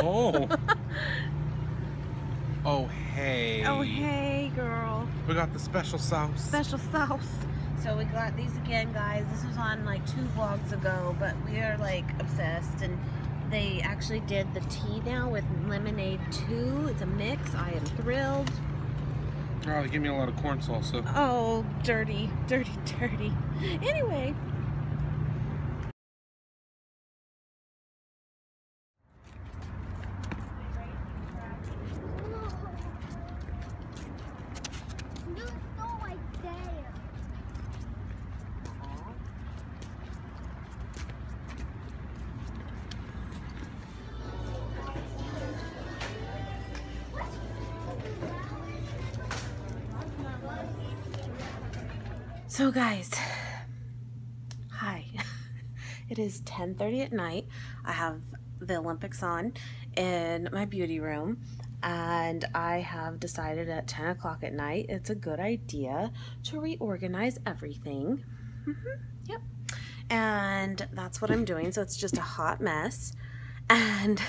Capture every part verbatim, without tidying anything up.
Oh. Oh, hey. Oh, hey, girl. We got the special sauce. Special sauce. So we got these again, guys. This was on like two vlogs ago, but we are like obsessed. And they actually did the tea now with lemonade too. It's a mix. I am thrilled. Oh, they gave me a lot of corn salsa. Oh, dirty, dirty, dirty. Anyway. So guys, hi. It is ten thirty at night. I have the Olympics on in my beauty room, and I have decided at ten o'clock at night it's a good idea to reorganize everything. Mm-hmm. Yep. And that's what I'm doing, so it's just a hot mess. And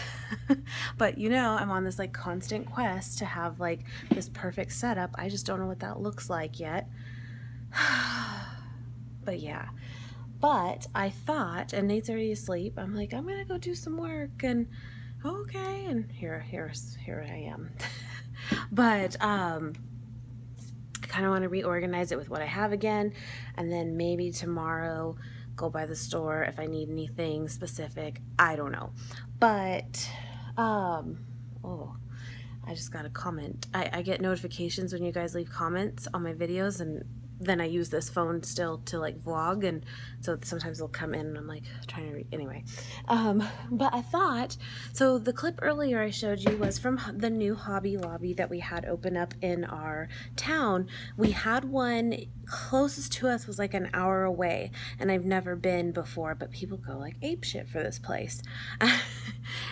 but you know, I'm on this like constant quest to have like this perfect setup. I just don't know what that looks like yet. But yeah, but I thought, and Nate's already asleep, I'm like, I'm gonna go do some work, and okay, and here, here, here I am. But um, I kind of want to reorganize it with what I have again, and then maybe tomorrow go by the store if I need anything specific. I don't know, but um, oh. I just got a comment. I, I get notifications when you guys leave comments on my videos, and then I use this phone still to like vlog, and so sometimes they'll come in and I'm like trying to read. Anyway, um, but I thought, so the clip earlier I showed you was from the new Hobby Lobby that we had open up in our town. We had one closest to us was like an hour away, and I've never been before, but people go like apeshit for this place.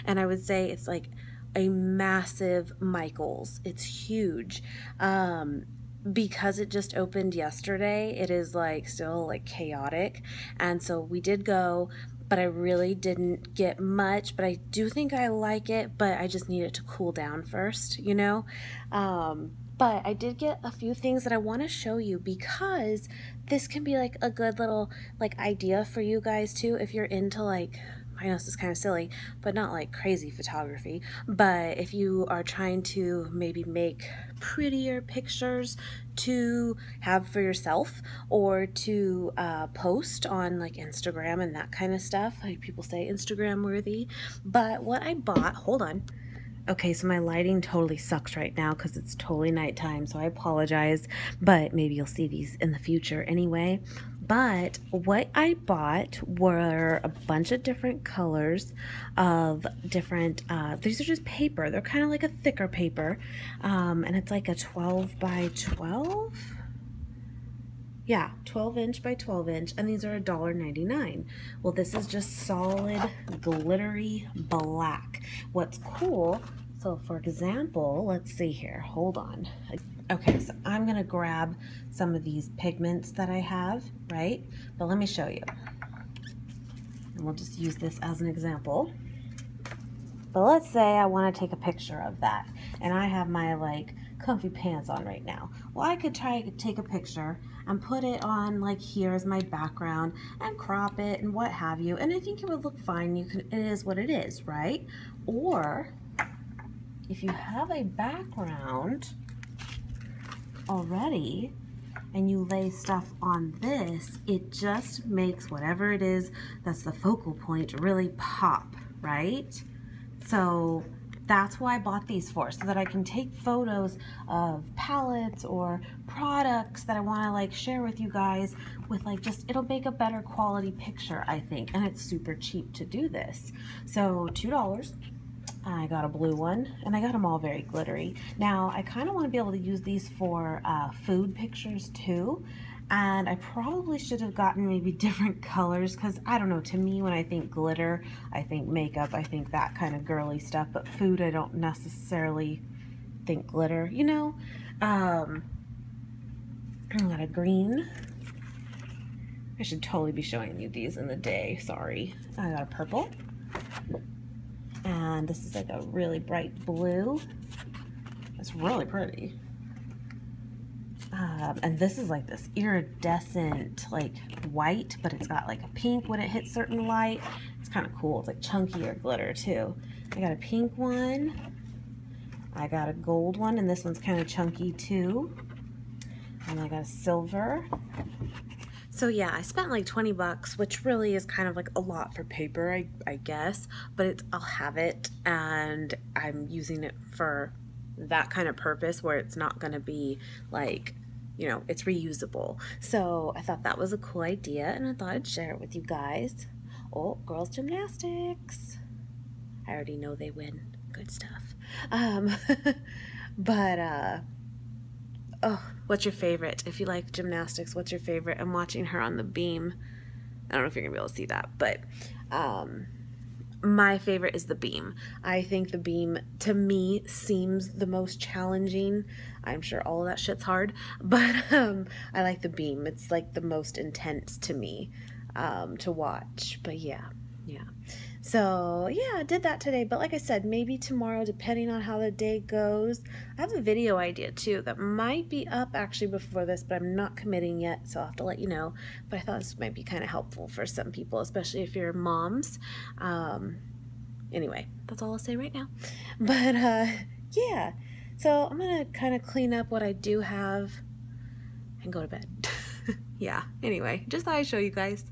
And I would say it's like a massive Michaels. It's huge. Um, because it just opened yesterday, it is like still like chaotic, and so we did go, but I really didn't get much, but I do think I like it, but I just need it to cool down first, you know. Um, but I did get a few things that I want to show you, because this can be like a good little like idea for you guys too, if you're into like, I know this is kind of silly, but not like crazy photography, but if you are trying to maybe make prettier pictures to have for yourself, or to uh, post on like Instagram and that kind of stuff. Like people say Instagram worthy, but what I bought, hold on. Okay, so my lighting totally sucks right now because it's totally nighttime, so I apologize, but maybe you'll see these in the future anyway. But what I bought were a bunch of different colors of different, uh, these are just paper. They're kind of like a thicker paper, um, and it's like a twelve by twelve. Yeah, twelve inch by twelve inch, and these are a dollar ninety-nine. Well, this is just solid, glittery black. What's cool, so for example, let's see here, hold on. Okay, so I'm gonna grab some of these pigments that I have, right? But let me show you. And we'll just use this as an example. But let's say I wanna take a picture of that, and I have my like comfy pants on right now. Well, I could try to take a picture and put it on like here as my background and crop it and what have you, and I think it would look fine. You can, it is what it is, right? Or if you have a background already and you lay stuff on this, it just makes whatever it is that's the focal point really pop, right? So that's why I bought these for, so that I can take photos of palettes or products that I want to like share with you guys with like just, it'll make a better quality picture, I think. And it's super cheap to do this. So two dollars. I got a blue one, and I got them all very glittery. Now, I kind of want to be able to use these for uh, food pictures too. And I probably should have gotten maybe different colors, because I don't know, to me when I think glitter, I think makeup, I think that kind of girly stuff, but food I don't necessarily think glitter, you know. um, I got a green. I should totally be showing you these in the day, sorry. I got a purple, And this is like a really bright blue. It's really pretty. Um, and this is like this iridescent like white, but it's got like a pink when it hits certain light. It's kind of cool. It's like chunkier glitter too. I got a pink one. I got a gold one, and this one's kind of chunky too. And I got a silver. So yeah, I spent like twenty bucks, which really is kind of like a lot for paper, I, I guess, but it's, I'll have it, and I'm using it for that kind of purpose where it's not gonna be like, you know, it's reusable. So I thought that was a cool idea, and I thought I'd share it with you guys. Oh, girls gymnastics. I already know they win, good stuff. Um, but, uh, oh, what's your favorite? If you like gymnastics, what's your favorite? I'm watching her on the beam. I don't know if you're gonna be able to see that, but um, my favorite is the beam. I think the beam, to me, seems the most challenging. I'm sure all of that shit's hard, but um, I like the beam. It's like the most intense to me um, to watch, but yeah, yeah. So yeah, I did that today, but like I said, maybe tomorrow, depending on how the day goes. I have a video idea too that might be up actually before this, but I'm not committing yet, so I'll have to let you know. But I thought this might be kind of helpful for some people, especially if you're moms. Um, anyway, that's all I'll say right now. But uh, yeah, so I'm gonna kind of clean up what I do have and go to bed. Yeah, anyway, just thought I'd show you guys.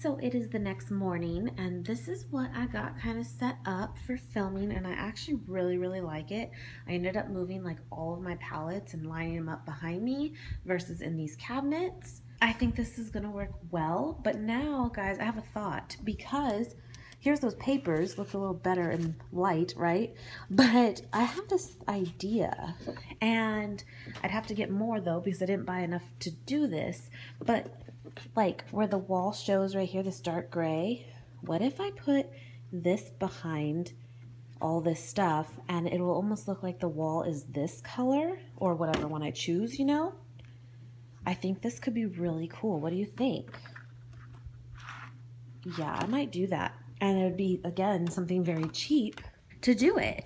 So it is the next morning, and this is what I got kind of set up for filming, and I actually really, really like it. I ended up moving like all of my palettes and lining them up behind me versus in these cabinets. I think this is gonna work well, but now, guys, I have a thought, because here's those papers, look a little better in light, right? But I have this idea, and I'd have to get more though because I didn't buy enough to do this, but like where the wall shows right here, this dark gray, what if I put this behind all this stuff and it will almost look like the wall is this color or whatever one I choose, you know? I think this could be really cool. What do you think? Yeah, I might do that. And it would be, again, something very cheap to do it.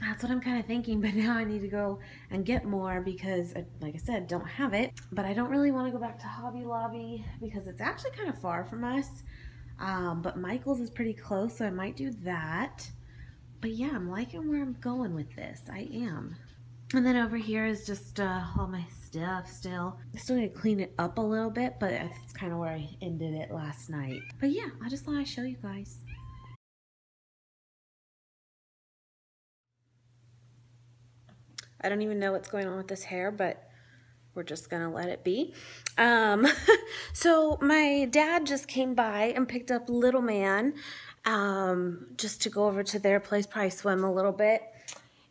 That's what I'm kind of thinking, but now I need to go and get more because, I, like I said, don't have it. But I don't really want to go back to Hobby Lobby because it's actually kind of far from us. Um, but Michaels is pretty close, so I might do that. But yeah, I'm liking where I'm going with this. I am. And then over here is just uh, all my stuff still. I still need to clean it up a little bit, but that's kind of where I ended it last night. But yeah, I just thought I'd show you guys. I don't even know what's going on with this hair, but we're just gonna let it be. Um, so my dad just came by and picked up little man um, just to go over to their place, probably swim a little bit.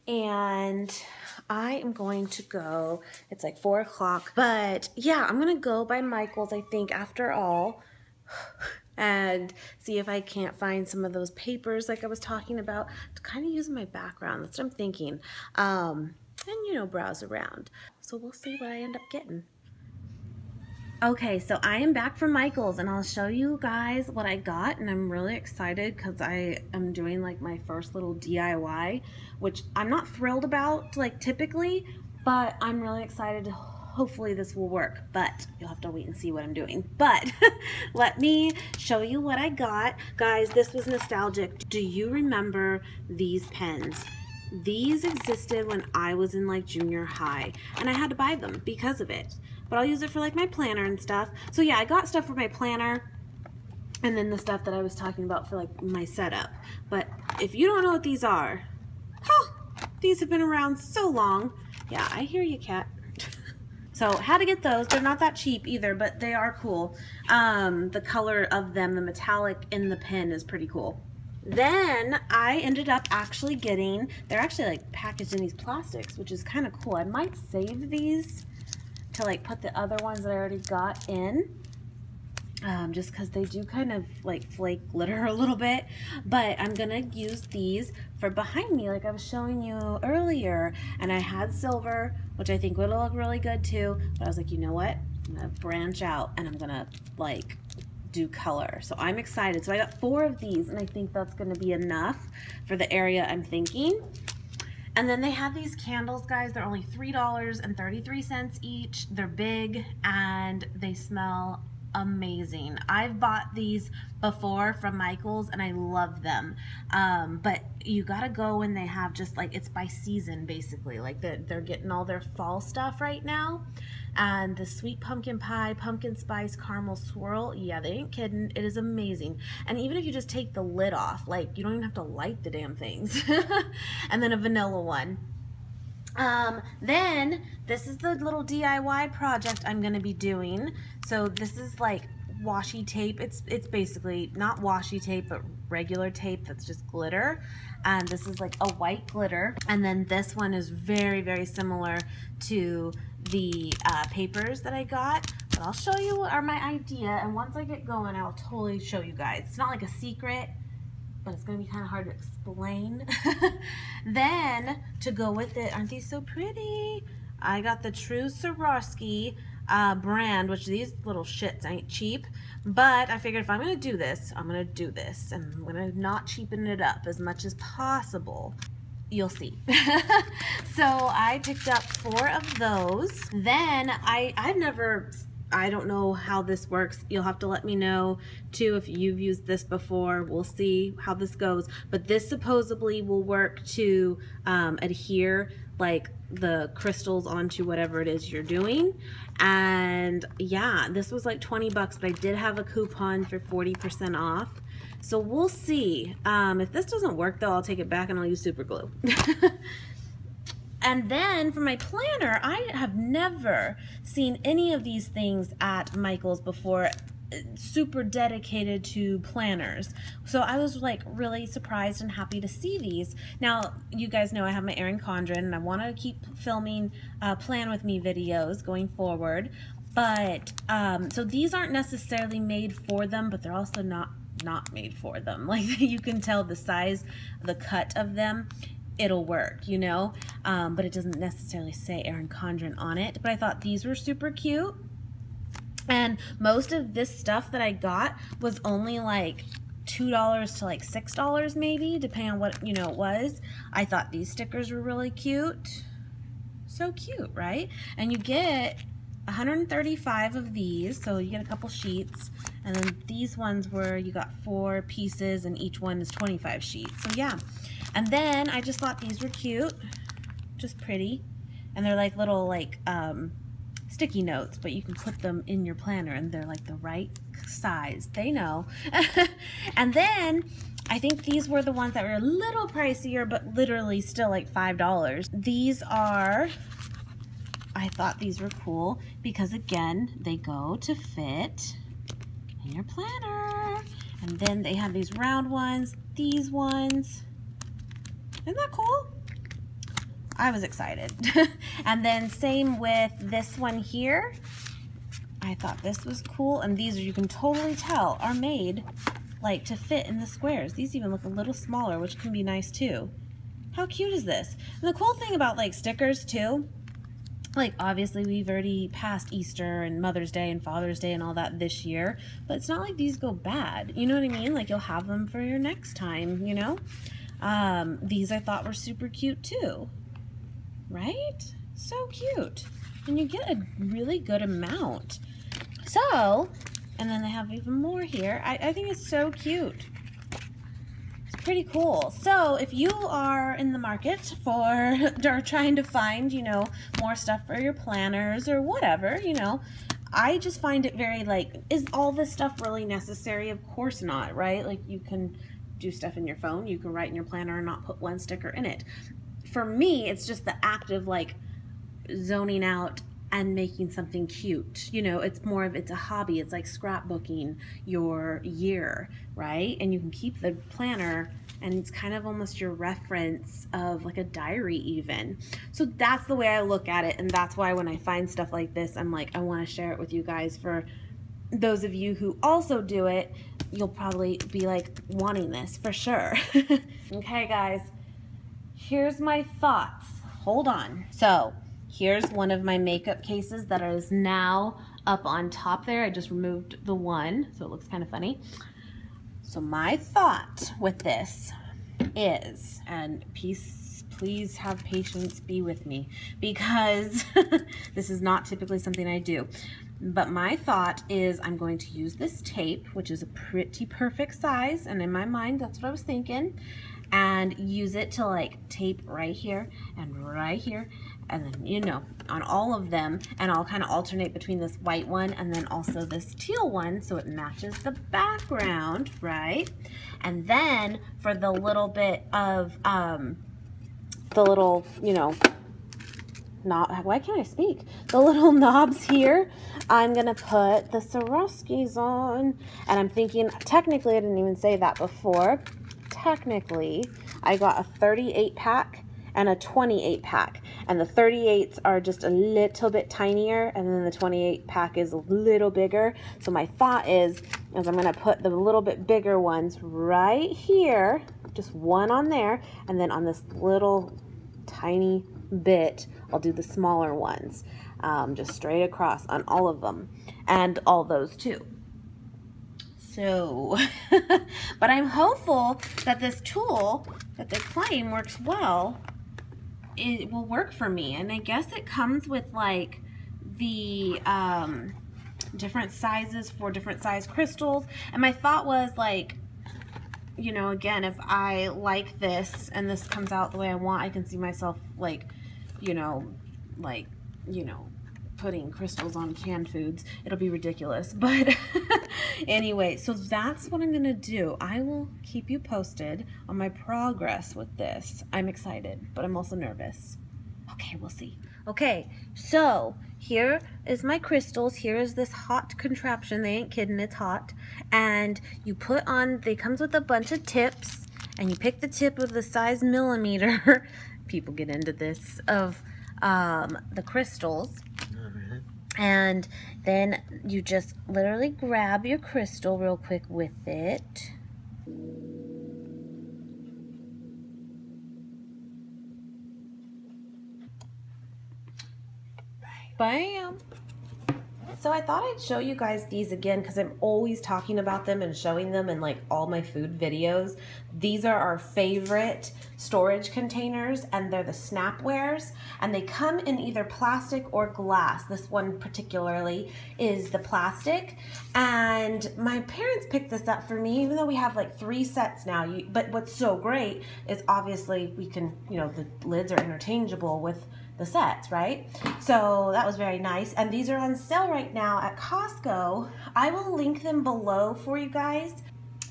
And I am going to go, it's like four o'clock, but yeah, I'm gonna go by Michaels, I think, after all, and see if I can't find some of those papers like I was talking about to kind of use my background. That's what I'm thinking. Um, and you know, browse around. So we'll see what I end up getting. Okay, so I am back from Michaels, and I'll show you guys what I got, and I'm really excited because I am doing like my first little D I Y, which I'm not thrilled about like typically, but I'm really excited. Hopefully this will work, but you'll have to wait and see what I'm doing. But let me show you what I got. Guys, this was nostalgic. Do you remember these pens? These existed when I was in like junior high, and I had to buy them because of it. But I'll use it for like my planner and stuff. So yeah, I got stuff for my planner and then the stuff that I was talking about for like my setup. But if you don't know what these are, huh, these have been around so long. Yeah, I hear you, cat. So how to get those, they're not that cheap either, but they are cool. Um, the color of them, the metallic in the pen is pretty cool. Then I ended up actually getting, they're actually like packaged in these plastics, which is kind of cool. I might save these to like put the other ones that I already got in, um, just because they do kind of like flake glitter a little bit. But I'm gonna use these for behind me like I was showing you earlier, and I had silver, which I think would look really good too, but I was like, you know what, I'm gonna branch out and I'm gonna like do color. So I'm excited. So I got four of these, and I think that's going to be enough for the area I'm thinking. And then they have these candles, guys. They're only three dollars and thirty-three cents each. They're big, and they smell amazing. I've bought these before from Michaels, and I love them. Um, but you gotta go when they have just like, it's by season, basically. Like they're, they're getting all their fall stuff right now. And the sweet pumpkin pie, pumpkin spice, caramel swirl, yeah, they ain't kidding. It is amazing. And even if you just take the lid off, like you don't even have to light the damn things. And then a vanilla one. Um, then this is the little D I Y project I'm gonna be doing. So this is like washi tape. It's, it's basically not washi tape, but regular tape that's just glitter. And this is like a white glitter. And then this one is very, very similar to the uh, papers that I got, but I'll show you what are my idea, and once I get going I'll totally show you guys. It's not like a secret, but it's gonna be kind of hard to explain. Then to go with it, aren't these so pretty? I got the True Swarovski uh, brand, which these little shits ain't cheap, but I figured if I'm gonna do this, I'm gonna do this, and I'm gonna not cheapen it up as much as possible. You'll see. So I picked up four of those. Then I, I've never, I don't know how this works. You'll have to let me know too if you've used this before. We'll see how this goes. But this supposedly will work to um, adhere like the crystals onto whatever it is you're doing. And yeah, this was like twenty bucks, but I did have a coupon for forty percent off. So we'll see. Um, if this doesn't work though, I'll take it back and I'll use super glue. And then for my planner, I have never seen any of these things at Michaels before. Super dedicated to planners. So I was like really surprised and happy to see these. Now you guys know I have my Erin Condren, and I want to keep filming uh, plan with me videos going forward. But um, so these aren't necessarily made for them, but they're also not not made for them. Like you can tell the size, the cut of them, it'll work, you know. Um, but it doesn't necessarily say Erin Condren on it. But I thought these were super cute. And most of this stuff that I got was only like two dollars to like six dollars maybe, depending on what, you know, it was. I thought these stickers were really cute. So cute, right? And you get one hundred thirty-five of these, so you get a couple sheets. And then these ones were, you got four pieces and each one is twenty-five sheets. So yeah. And then I just thought these were cute, just pretty. And they're like little like, um, sticky notes, but you can put them in your planner and they're like the right size. They know. And then I think these were the ones that were a little pricier, but literally still like five dollars. These are, I thought these were cool because again, they go to fit in your planner. And then they have these round ones, these ones. Isn't that cool? I was excited. And then same with this one here. I thought this was cool. And these, you can totally tell, are made like to fit in the squares. These even look a little smaller, which can be nice too. How cute is this? And the cool thing about like stickers too, like obviously we've already passed Easter and Mother's Day and Father's Day and all that this year, but it's not like these go bad. You know what I mean? Like you'll have them for your next time, you know? Um, these I thought were super cute too. Right? So cute. And you get a really good amount. So, and then they have even more here. I, I think it's so cute. It's pretty cool. So if you are in the market for or trying to find, you know, more stuff for your planners or whatever, you know, I just find it very like, is all this stuff really necessary? Of course not, right? Like you can do stuff in your phone. You can write in your planner and not put one sticker in it. For me, it's just the act of like zoning out and making something cute. You know, it's more of, it's a hobby. It's like scrapbooking your year, right? And you can keep the planner and it's kind of almost your reference of like a diary even. So that's the way I look at it. And that's why when I find stuff like this, I'm like, I want to share it with you guys. For those of you who also do it, you'll probably be like wanting this for sure. Okay, guys. Here's my thoughts. Hold on. So here's one of my makeup cases that is now up on top there. I just removed the one, so it looks kind of funny. So my thought with this is, and peace, please have patience, be with me, because this is not typically something I do. But my thought is I'm going to use this tape, which is a pretty perfect size, and in my mind, that's what I was thinking, and use it to like tape right here and right here, and then, you know, on all of them, and I'll kind of alternate between this white one and then also this teal one so it matches the background, right? And then for the little bit of um, the little, you know, knob, why can't I speak? The little knobs here, I'm gonna put the Swarovskis on, and I'm thinking, technically, I didn't even say that before. Technically, I got a thirty-eight pack and a twenty-eight pack, and the thirty-eights are just a little bit tinier, and then the twenty-eight pack is a little bigger. So my thought is, is I'm gonna put the little bit bigger ones right here, just one on there, and then on this little tiny bit, I'll do the smaller ones, um, just straight across on all of them, and all those too. So, but I'm hopeful that this tool that they claim works well, it will work for me. And I guess it comes with like the um, different sizes for different size crystals. And my thought was like, you know, again, if I like this and this comes out the way I want, I can see myself like, you know, like, you know, putting crystals on canned foods. It'll be ridiculous. But anyway, so that's what I'm going to do. I will keep you posted on my progress with this. I'm excited, but I'm also nervous. Okay, we'll see. Okay, so here is my crystals. Here is this hot contraption. They ain't kidding, it's hot. And you put on, they comes with a bunch of tips, and you pick the tip of the size millimeter. People get into this, of um, the crystals. Mm-hmm. And then you just literally grab your crystal real quick with it. Bam. So I thought I'd show you guys these again because I'm always talking about them and showing them in like all my food videos. These are our favorite storage containers, and they're the Snapwares, and they come in either plastic or glass. This one particularly is the plastic, and my parents picked this up for me, even though we have like three sets now. You, but what's so great is obviously we can, you know, the lids are interchangeable with the sets, right? So that was very nice, and these are on sale right now at Costco. I will link them below for you guys.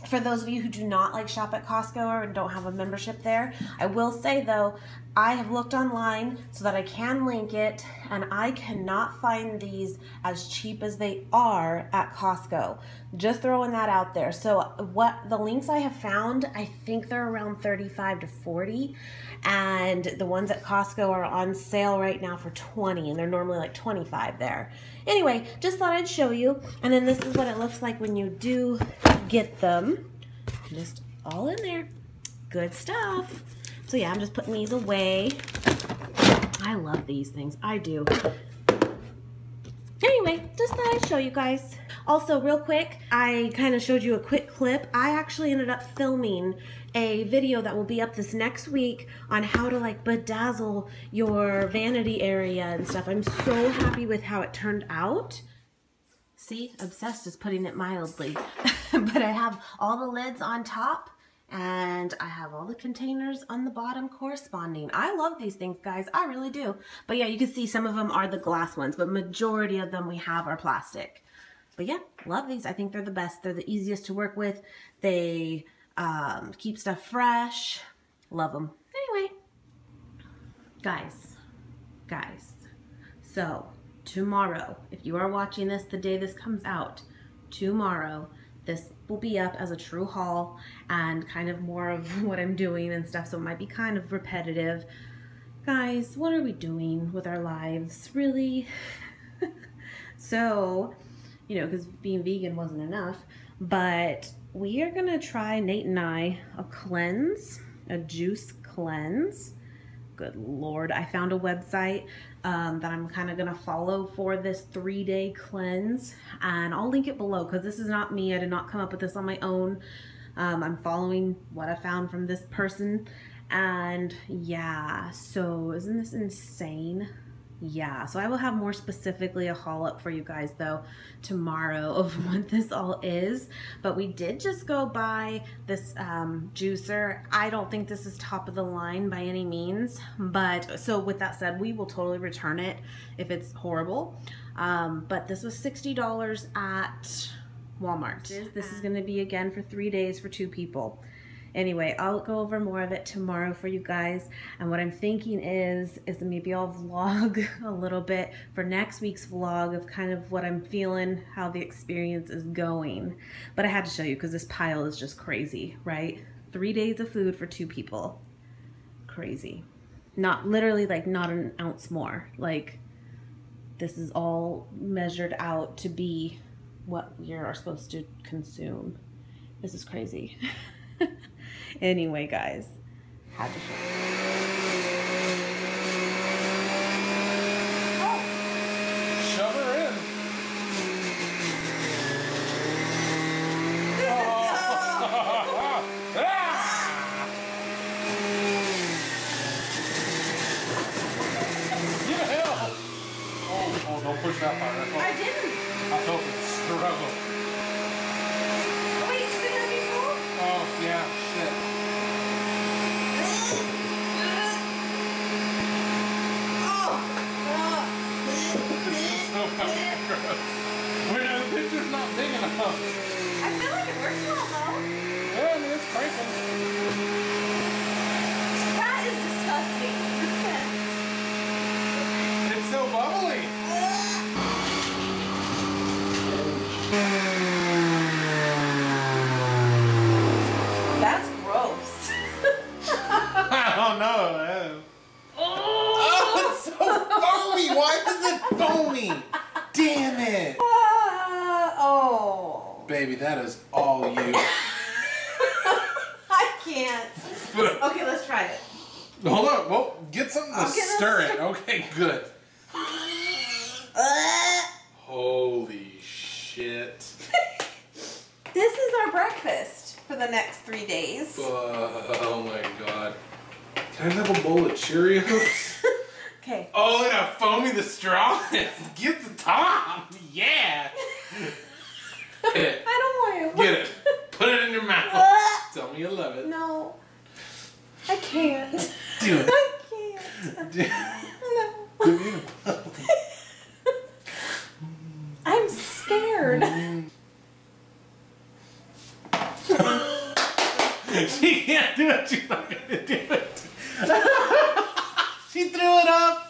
For those of you who do not like shop at Costco or don't have a membership there, I will say though, I have looked online so that I can link it, and I cannot find these as cheap as they are at Costco. Just throwing that out there. So what the links I have found, I think they're around thirty-five to forty, and the ones at Costco are on sale right now for twenty, and they're normally like twenty-five there. Anyway, just thought I'd show you, and then this is what it looks like when you do get them. Just all in there. Good stuff. So yeah, I'm just putting these away. I love these things. I do. Anyway, just thought I'd show you guys. Also, real quick, I kind of showed you a quick clip. I actually ended up filming a video that will be up this next week on how to like bedazzle your vanity area and stuff. I'm so happy with how it turned out. See, obsessed is putting it mildly. But I have all the lids on top, and I have all the containers on the bottom corresponding. I love these things, guys. I really do. But yeah, you can see some of them are the glass ones, but majority of them we have are plastic. But yeah, love these. I think they're the best. They're the easiest to work with. They um, keep stuff fresh. Love them. Anyway, guys, guys. So tomorrow, if you are watching this the day this comes out, tomorrow, this will be up as a true haul and kind of more of what I'm doing and stuff, so it might be kind of repetitive. Guys, what are we doing with our lives, really? So, you know, because being vegan wasn't enough, but we are gonna try, Nate and I, a cleanse, a juice cleanse good Lord, I found a website um, that I'm kind of gonna follow for this three day cleanse, and I'll link it below because this is not me. I did not come up with this on my own. Um, I'm following what I found from this person, and yeah, so isn't this insane? Yeah, so I will have more specifically a haul up for you guys though tomorrow of what this all is, but we did just go buy this um, juicer. I don't think this is top of the line by any means, but so with that said, we will totally return it if it's horrible, um, but this was sixty dollars at Walmart. This is going to be again for three days for two people. Anyway, I'll go over more of it tomorrow for you guys, and what I'm thinking is is maybe I'll vlog a little bit for next week's vlog of kind of what I'm feeling, how the experience is going. But I had to show you because this pile is just crazy, right? Three days of food for two people. Crazy. Not literally like not an ounce more. Like this is all measured out to be what we are supposed to consume. This is crazy. Anyway, guys, had to shove. Oh. Shove her in. This oh. Is oh. Yeah. Oh, oh, don't push that far. That's all. I didn't. I felt it struggle. Yeah, shit. Wait, the picture's not big enough. I feel like it works well though. Yeah, I mean, it's crazy. That is disgusting. It's so bubbly. Damn it! Uh, oh. Baby, that is all you. I can't. Okay, let's try it. Hold on. Well, get something to stir it. Okay, good. Uh, Holy shit. This is our breakfast for the next three days. Uh, oh my god. Can I have a bowl of Cheerios? Okay. Oh, and I foamy the strongest. Get the top. Yeah. I don't want it. Get it. Put it in your mouth. Uh, Tell me you love it. No. I can't. Do it. I can't. Do it. No. Do you? I'm scared. She can't do it. She's not going to do it. She threw it up.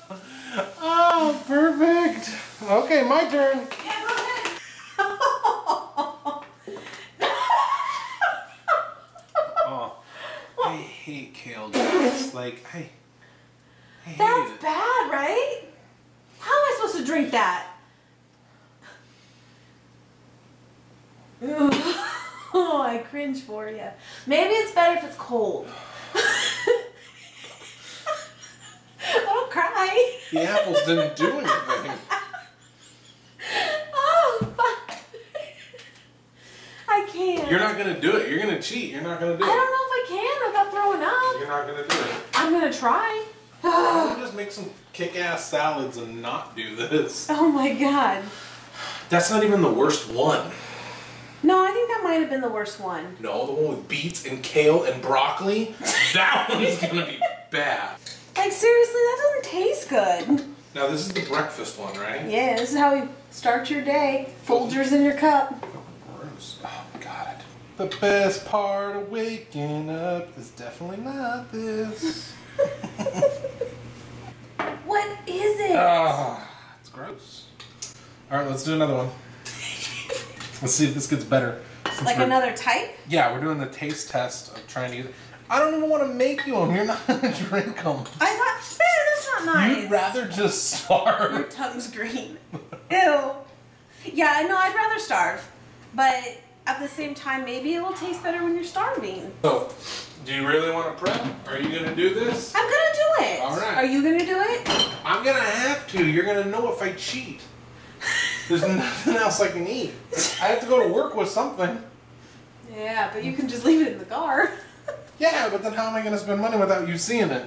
Oh, perfect. Okay, my turn. Yeah, go ahead. Oh, I hate kale juice. Like, I, I hate That's it. Bad, right? How am I supposed to drink that? Oh, I cringe for you. Maybe it's better if it's cold. Cry. The apples didn't do anything. Oh, fuck. I can't. You're not going to do it. You're going to cheat. You're not going to do it. I don't know if I can without throwing up. You're not going to do it. I'm going to try. I'm going to just make some kick-ass salads and not do this. Oh, my God. That's not even the worst one. No, I think that might have been the worst one. No, the one with beets and kale and broccoli? That one's going to be bad. Like, seriously, that doesn't taste good. Now, this is the breakfast one, right? Yeah, this is how we start your day. Folgers in your cup. Gross. Oh, God. The best part of waking up is definitely not this. What is it? Ah, uh, it's gross. All right, let's do another one. Let's see if this gets better. Like another type? Yeah, we're doing the taste test of trying to use it. I don't even want to make you them. You're not going to drink them. I thought, that's not nice. You'd rather just starve. Your tongue's green. Ew. Yeah, no, I'd rather starve. But at the same time, maybe it will taste better when you're starving. So, do you really want to prep? Are you going to do this? I'm going to do it. All right. Are you going to do it? I'm going to have to. You're going to know if I cheat. There's nothing else I can eat. I have to go to work with something. Yeah, but you can just leave it in the car. Yeah, but then how am I going to spend money without you seeing it?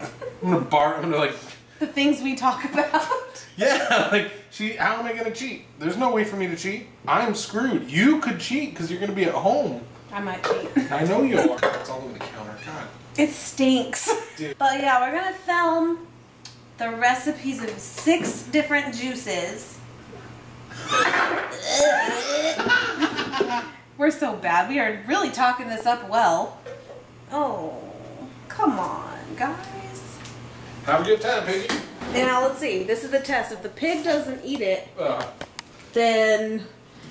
I'm going to bar, I'm going to like... The things we talk about. Yeah, like, she, how am I going to cheat? There's no way for me to cheat. I'm screwed. You could cheat because you're going to be at home. I might cheat. I know you are. It's all over the counter. God. It stinks. Dude. But yeah, we're going to film the recipes of six different juices. We're so bad. We are really talking this up well. Oh, come on, guys. Have a good time, Piggy. Now, let's see. This is the test. If the pig doesn't eat it, uh, then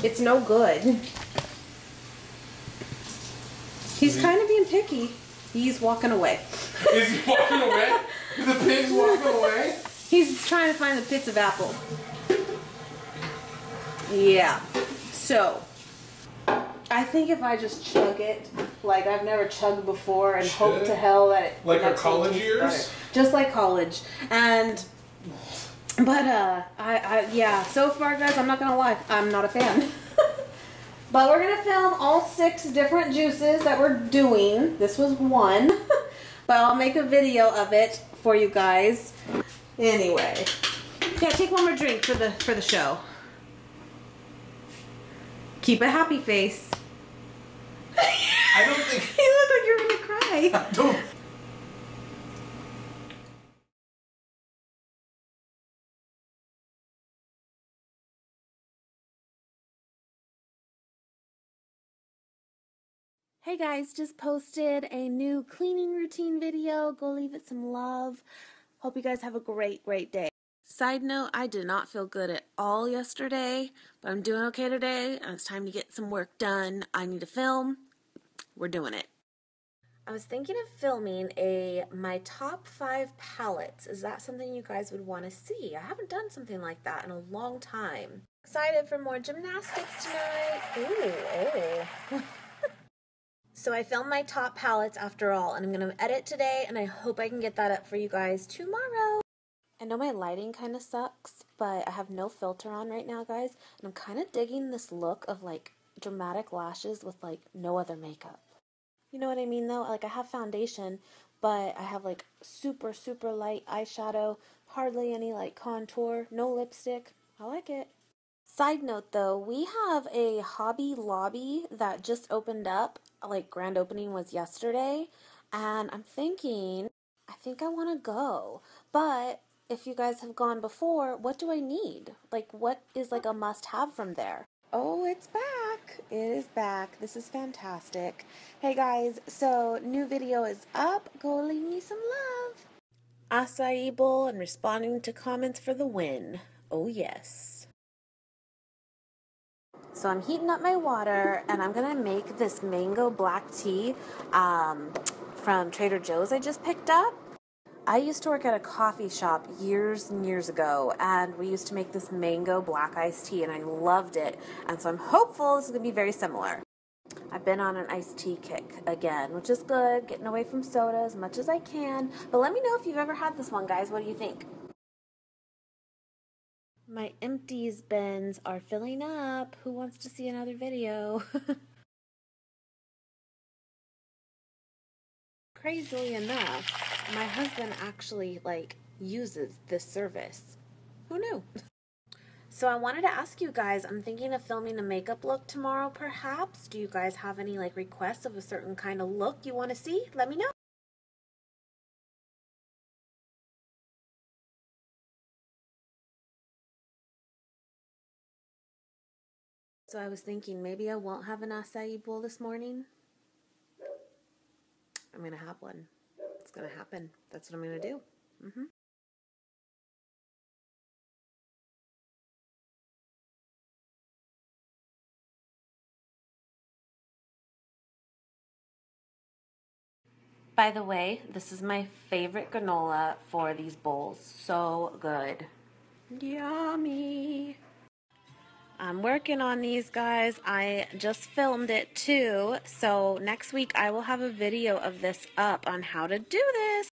it's no good. He's he, kind of being picky. He's walking away. Is he walking away? The pig's walking away? He's trying to find the pits of apple. Yeah. So, I think if I just chug it like I've never chugged before and Should hope it? to hell that it... Like our college years? Better. Just like college. And, but, uh, I, I, yeah, so far, guys, I'm not going to lie, I'm not a fan. But we're going to film all six different juices that we're doing. This was one. But I'll make a video of it for you guys. Anyway. Yeah, take one more drink for the, for the show. Keep a happy face. I don't think... You look like you're going to cry. I don't... Hey guys, just posted a new cleaning routine video. Go leave it some love. Hope you guys have a great, great day. Side note, I did not feel good at all yesterday, but I'm doing okay today, and it's time to get some work done. I need to film. We're doing it. I was thinking of filming a my top five palettes. Is that something you guys would want to see? I haven't done something like that in a long time. Excited for more gymnastics tonight. Ooh, oh. So I filmed my top palettes after all, and I'm going to edit today, and I hope I can get that up for you guys tomorrow. I know my lighting kind of sucks, but I have no filter on right now, guys, and I'm kind of digging this look of, like, dramatic lashes with, like, no other makeup. You know what I mean, though? Like, I have foundation, but I have, like, super, super light eyeshadow, hardly any, like, contour, no lipstick. I like it. Side note, though, we have a Hobby Lobby that just opened up. Like, grand opening was yesterday, and I'm thinking, I think I want to go, but if you guys have gone before, what do I need? Like, what is, like, a must-have from there? Oh, it's back. It is back. This is fantastic. Hey, guys, so new video is up. Go leave me some love. Acai bowl and responding to comments for the win. Oh, yes. So I'm heating up my water, and I'm going to make this mango black tea um, from Trader Joe's I just picked up. I used to work at a coffee shop years and years ago, and we used to make this mango black iced tea, and I loved it. And so I'm hopeful this is going to be very similar. I've been on an iced tea kick again, which is good, getting away from soda as much as I can. But let me know if you've ever had this one, guys. What do you think? My empties bins are filling up. Who wants to see another video? Crazily enough, my husband actually like uses this service. Who knew? So I wanted to ask you guys, I'm thinking of filming a makeup look tomorrow perhaps. Do you guys have any like requests of a certain kind of look you want to see? Let me know. So I was thinking maybe I won't have an acai bowl this morning. I'm going to have one. It's going to happen. That's what I'm going to do. Mm-hmm. By the way, this is my favorite granola for these bowls. So good. Yummy. I'm working on these, guys. I just filmed it too, so next week I will have a video of this up on how to do this.